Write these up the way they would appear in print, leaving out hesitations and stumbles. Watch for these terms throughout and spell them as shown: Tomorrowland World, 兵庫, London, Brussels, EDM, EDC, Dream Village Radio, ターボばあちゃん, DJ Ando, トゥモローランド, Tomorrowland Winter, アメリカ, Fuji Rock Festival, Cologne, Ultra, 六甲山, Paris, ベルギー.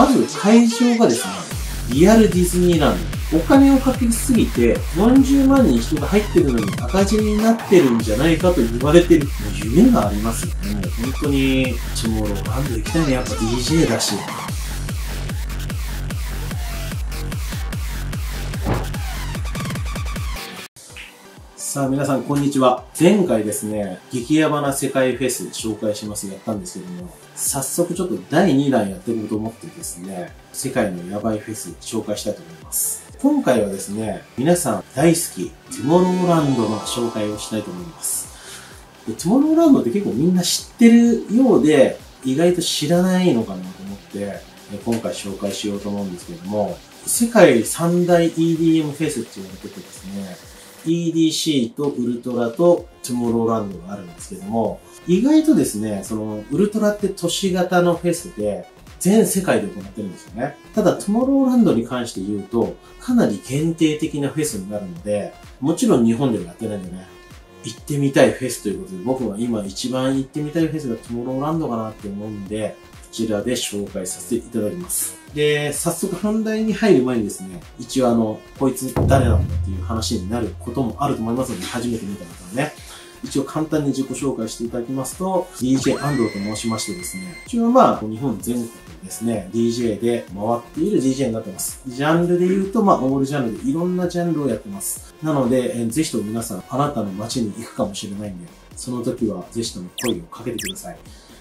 まず会場がですね、リアルディズニーランド。お金をかけすぎて40万人人が入ってるのに赤字になってるんじゃないかと言われてる。夢がありますよね。本当に、もうランド行きたいね。やっぱ DJ だし。さあ皆さん、こんにちは。前回ですね、激ヤバな世界フェスで紹介しますやったんですけども、早速ちょっと第2弾やってみようと思ってですね、世界のヤバいフェス紹介したいと思います。今回はですね、皆さん大好き、トゥモローランドの紹介をしたいと思います。トゥモローランドって結構みんな知ってるようで、意外と知らないのかなと思って、今回紹介しようと思うんですけども、世界三大 EDM フェスって言われててですね、EDC とウルトラとトゥモローランドがあるんですけども、意外とですね、そのウルトラって都市型のフェスで全世界で行ってるんですよね。ただトゥモローランドに関して言うと、かなり限定的なフェスになるので、もちろん日本ではやってないんでね、行ってみたいフェスということで、僕は今一番行ってみたいフェスがトゥモローランドかなって思うんで、こちらで紹介させていただきます。で、早速本題に入る前にですね、一応こいつ誰なんだっていう話になることもあると思いますので、初めて見た方はね、一応簡単に自己紹介していただきますと、DJ 安藤と申しましてですね、一応日本全国ですね、DJ で回っている DJ になってます。ジャンルで言うと、オールジャンルでいろんなジャンルをやってます。なので、ぜひとも皆さん、あなたの街に行くかもしれないんで、その時はぜひとも声をかけてください。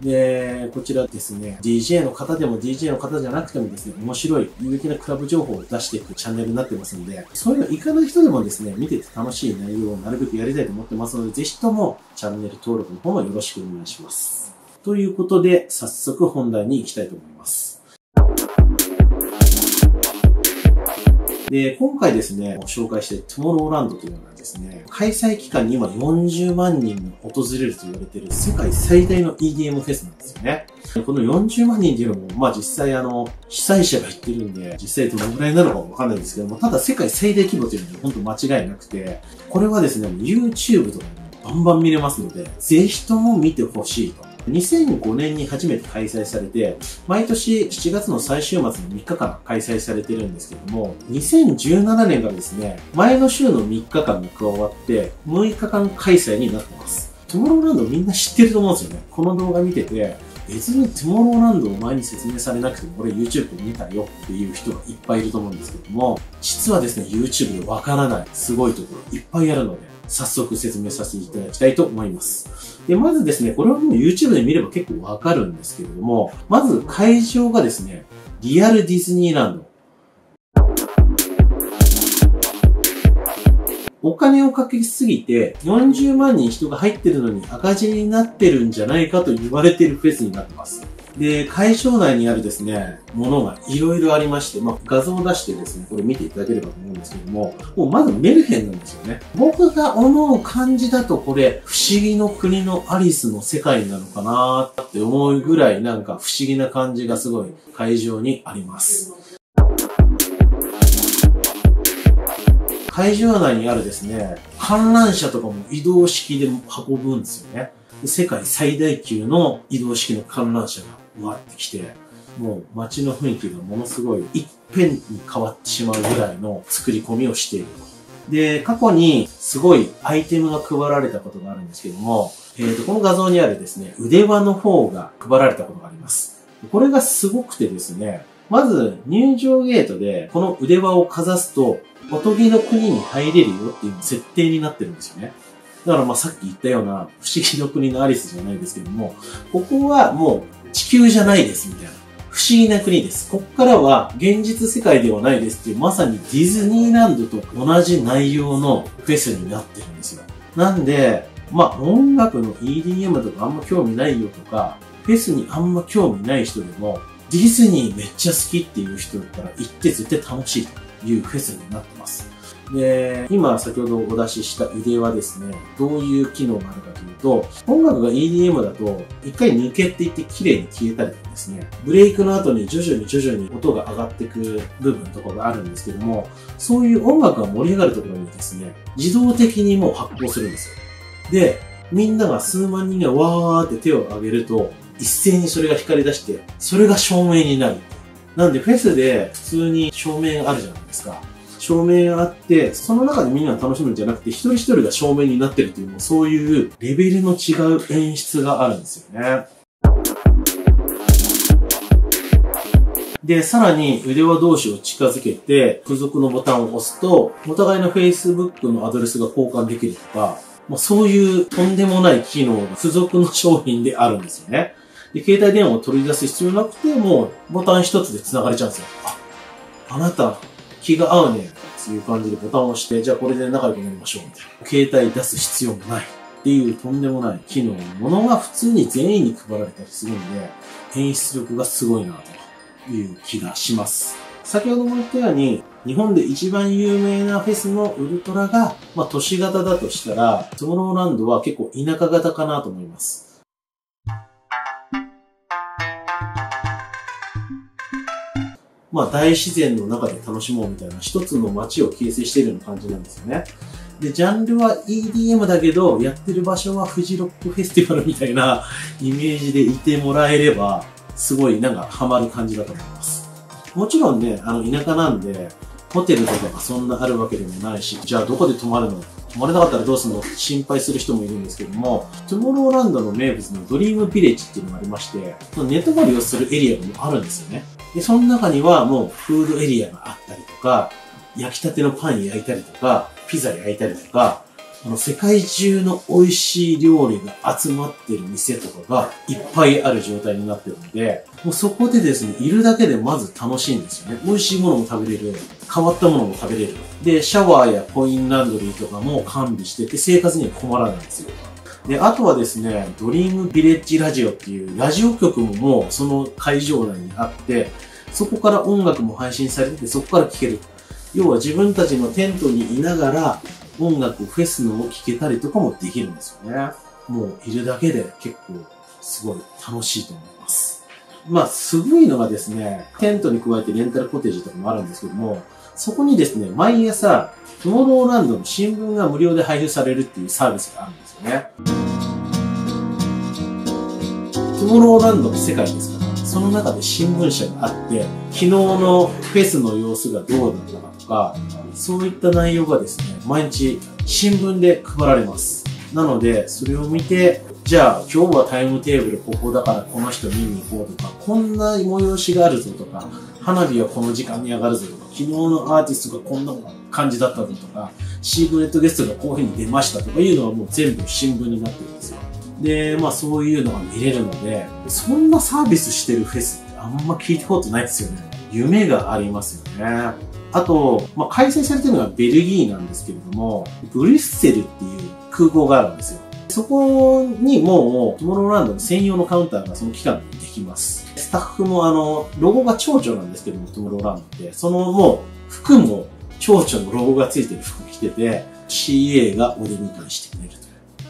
で、こちらですね、DJ の方でも DJ の方じゃなくてもですね、面白い、有益なクラブ情報を出していくチャンネルになってますので、そういうの行かない人でもですね、見てて楽しい内容をなるべくやりたいと思ってますので、ぜひともチャンネル登録の方もよろしくお願いします。ということで、早速本題に行きたいと思います。で、今回ですね、紹介してトゥモローランドというのはですね、開催期間に今40万人が訪れると言われている世界最大の EDM フェスなんですよね。この40万人っていうのも、実際被災者が言ってるんで、実際どのぐらいなのかわかんないんですけども、ただ世界最大規模というのは本当間違いなくて、これはですね、YouTube とかでバンバン見れますので、ぜひとも見てほしいと。2005年に初めて開催されて、毎年7月の最終末の3日間開催されてるんですけども、2017年がですね、前の週の3日間に加わって、6日間開催になってます。トゥモローランドみんな知ってると思うんですよね。この動画見てて、別にトゥモローランドを前に説明されなくても、俺 YouTube で見たよっていう人がいっぱいいると思うんですけども、実はですね、YouTube でわからないすごいところいっぱいあるので、早速説明させていただきたいと思います。で、まずですね、これはもう YouTube で見れば結構わかるんですけれども、まず会場がですね、リアルディズニーランド。お金をかけすぎて40万人人が入ってるのに赤字になってるんじゃないかと言われてるフェスになってます。で、会場内にあるですね、ものがいろいろありまして、画像を出してですね、これ見ていただければと思うんですけども、もうまずメルヘンなんですよね。僕が思う感じだとこれ、不思議の国のアリスの世界なのかなーって思うぐらいなんか不思議な感じがすごい会場にあります。会場内にあるですね、観覧車とかも移動式で運ぶんですよね。世界最大級の移動式の観覧車が回ってきて、もう街の雰囲気がものすごい一変に変わってしまうぐらいの作り込みをしていると。で、過去にすごいアイテムが配られたことがあるんですけども、この画像にあるですね、腕輪の方が配られたことがあります。これがすごくてですね、まず入場ゲートでこの腕輪をかざすと、おとぎの国に入れるよっていう設定になってるんですよね。だからさっき言ったような不思議の国のアリスじゃないですけども、ここはもう地球じゃないですみたいな。不思議な国です。ここからは現実世界ではないですっていう、まさにディズニーランドと同じ内容のフェスになってるんですよ。なんで、音楽の EDM とかあんま興味ないよとか、フェスにあんま興味ない人でも、ディズニーめっちゃ好きっていう人だったら行って絶対楽しいというフェスになってます。で、今先ほどお出しした腕はですね、どういう機能があるかというと、音楽が EDM だと、一回抜けていって綺麗に消えたりとかですね、ブレイクの後に徐々に音が上がっていく部分とかがあるんですけども、そういう音楽が盛り上がるところにですね、自動的にもう発行するんですよ。で、みんなが数万人がわーって手を上げると、一斉にそれが光り出して、それが照明になる。なんでフェスで普通に照明あるじゃないですか。照明があって、その中でみんな楽しむんじゃなくて、一人一人が照明になってるという、もうそういうレベルの違う演出があるんですよね。で、さらに腕輪同士を近づけて、付属のボタンを押すと、お互いの Facebook のアドレスが交換できるとか、まあ、そういうとんでもない機能が付属の商品であるんですよね。で、携帯電話を取り出す必要なくて、もうボタン一つで繋がれちゃうんですよ。あなた、気が合うね。っていう感じでボタンを押して、じゃあこれで仲良くなりましょう。みたいな。携帯出す必要もない。っていうとんでもない機能のものが普通に全員に配られたりするんで、演出力がすごいなという気がします。先ほども言ったように、日本で一番有名なフェスのウルトラが、まあ都市型だとしたら、トゥモローランドは結構田舎型かなと思います。まあ大自然の中で楽しもうみたいな一つの街を形成しているような感じなんですよね。で、ジャンルは EDM だけど、やってる場所はフジロックフェスティバルみたいなイメージでいてもらえれば、すごいなんかハマる感じだと思います。もちろんね、田舎なんで、ホテルとかそんなあるわけでもないし、じゃあどこで泊まるの？泊まれなかったらどうするの？心配する人もいるんですけども、トゥモローランドの名物のドリームビレッジっていうのがありまして、寝泊まりをするエリアもあるんですよね。で、その中にはもうフードエリアがあったりとか、焼きたてのパン焼いたりとか、ピザ焼いたりとか、世界中の美味しい料理が集まってる店とかがいっぱいある状態になってるので、もうそこでですね、いるだけでまず楽しいんですよね。美味しいものも食べれる。変わったものも食べれる。で、シャワーやコインランドリーとかも完備してて、生活には困らないんですよ。で、あとはですね、ドリームビレッジラジオっていうラジオ局ももうその会場内にあって、そこから音楽も配信されてて、そこから聴ける。要は自分たちのテントにいながら音楽、フェスのを聴けたりとかもできるんですよね。もういるだけで結構すごい楽しいと思います。まあ、すごいのがですね、テントに加えてレンタルコテージとかもあるんですけども、そこにですね、毎朝、トゥモローランドの新聞が無料で配布されるっていうサービスがあるんですよね。トゥモローランドの世界ですから、その中で新聞社があって、昨日のフェスの様子がどうだったかとか、そういった内容がですね、毎日新聞で配られます。なので、それを見て、じゃあ今日はタイムテーブルここだからこの人見に行こうとか、こんな催しがあるぞとか、花火はこの時間に上がるぞとか、昨日のアーティストがこんな感じだったぞとか、シークレットゲストがこういう風に出ましたとかいうのはもう全部新聞になってるんですよ。で、まあそういうのが見れるので、そんなサービスしてるフェスってあんま聞いたことないですよね。夢がありますよね。あと、まあ開催されてるのはベルギーなんですけれども、ブリュッセルっていう空港があるんですよ。そこにもう、トゥモローランドの専用のカウンターがその期間でできます。スタッフもロゴが蝶々なんですけども、トゥモローランドって、そのもう、服も蝶々のロゴがついてる服着てて、CA がお出迎えしてくれると。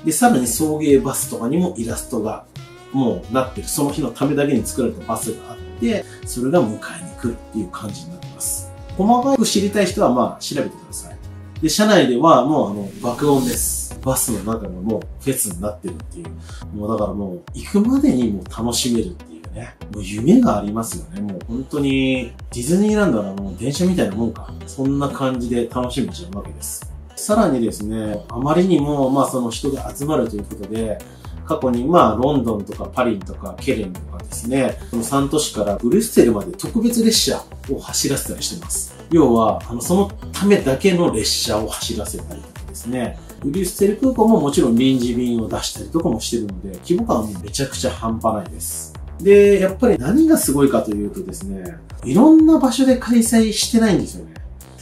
で、さらに送迎バスとかにもイラストがもうなってる、その日のためだけに作られたバスがあって、それが迎えに来るっていう感じになってます。細かく知りたい人はまあ、調べてください。で、車内ではもう爆音です。バスの中がもうフェスになってるっていう。もうだからもう行くまでにもう楽しめるっていうね。もう夢がありますよね。もう本当にディズニーランドはもう電車みたいなもんか。そんな感じで楽しみちゃうわけです。さらにですね、あまりにもまあその人が集まるということで、過去にまあロンドンとかパリとかケルンとかですね、その3都市からブリュッセルまで特別列車を走らせたりしてます。要は、そのためだけの列車を走らせたりとかですね、ブリュッセル空港ももちろん臨時便を出したりとかもしてるので、規模感はもうめちゃくちゃ半端ないです。で、やっぱり何がすごいかというとですね、いろんな場所で開催してないんですよね。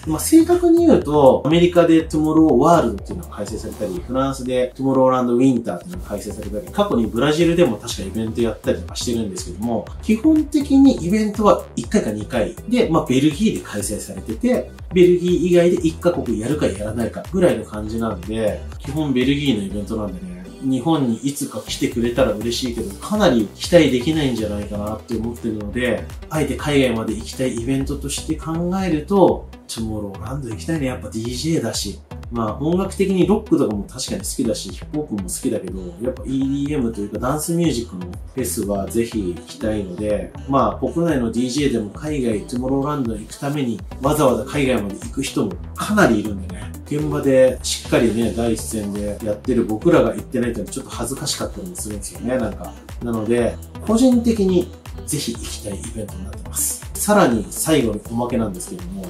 まあ、正確に言うと、アメリカでトゥモローワールドっていうのが開催されたり、フランスでトゥモローランドウィンターっていうのが開催されたり、過去にブラジルでも確かイベントやったりとかしてるんですけども、基本的にイベントは1回か2回で、まあ、ベルギーで開催されてて、ベルギー以外で1カ国やるかやらないかぐらいの感じなんで、基本ベルギーのイベントなんでね、日本にいつか来てくれたら嬉しいけど、かなり期待できないんじゃないかなって思ってるので、あえて海外まで行きたいイベントとして考えると、トゥモローランド行きたいね。やっぱ DJ だし、まあ音楽的にロックとかも確かに好きだし、ヒップホップも好きだけど、やっぱ EDM というかダンスミュージックのフェスはぜひ行きたいので、まあ国内の DJ でも海外、トゥモローランドに行くためにわざわざ海外まで行く人もかなりいるんでね、現場でしっかりね、第一線でやってる僕らが行ってないっていうのはちょっと恥ずかしかったりもするんですよね、なんか。なので、個人的にぜひ行きたいイベントになってます。さらに最後におまけなんですけども、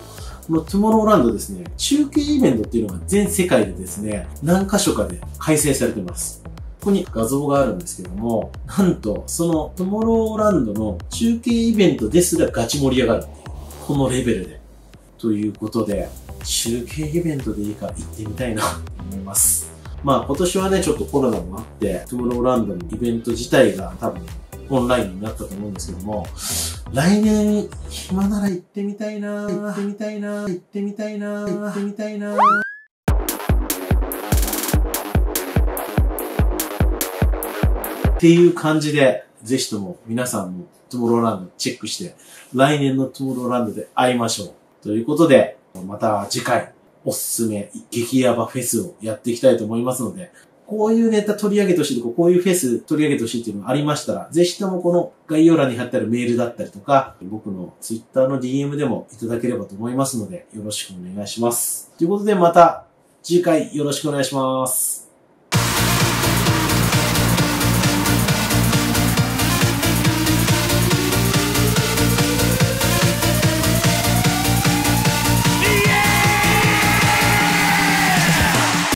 このトゥモローランドですね、中継イベントっていうのが全世界でですね、何箇所かで開催されてます。ここに画像があるんですけども、なんと、そのトゥモローランドの中継イベントですらガチ盛り上がる。このレベルで。ということで、中継イベントでいいか行ってみたいなと思います。まあ今年はね、ちょっとコロナもあって、トゥモローランドのイベント自体が多分オンラインになったと思うんですけども、来年、暇なら行ってみたいなぁ、行ってみたいなぁ、行ってみたいなぁ、行ってみたいなぁ。っていう感じで、ぜひとも皆さんもトゥモローランドチェックして、来年のトゥモローランドで会いましょう。ということで、また次回、おすすめ激ヤバフェスをやっていきたいと思いますので、こういうネタ取り上げてほしいとか、こういうフェス取り上げてほしいっていうのがありましたら、ぜひともこの概要欄に貼ってあるメールだったりとか、僕の Twitter の DM でもいただければと思いますので、よろしくお願いします。ということでまた次回よろしくお願いします。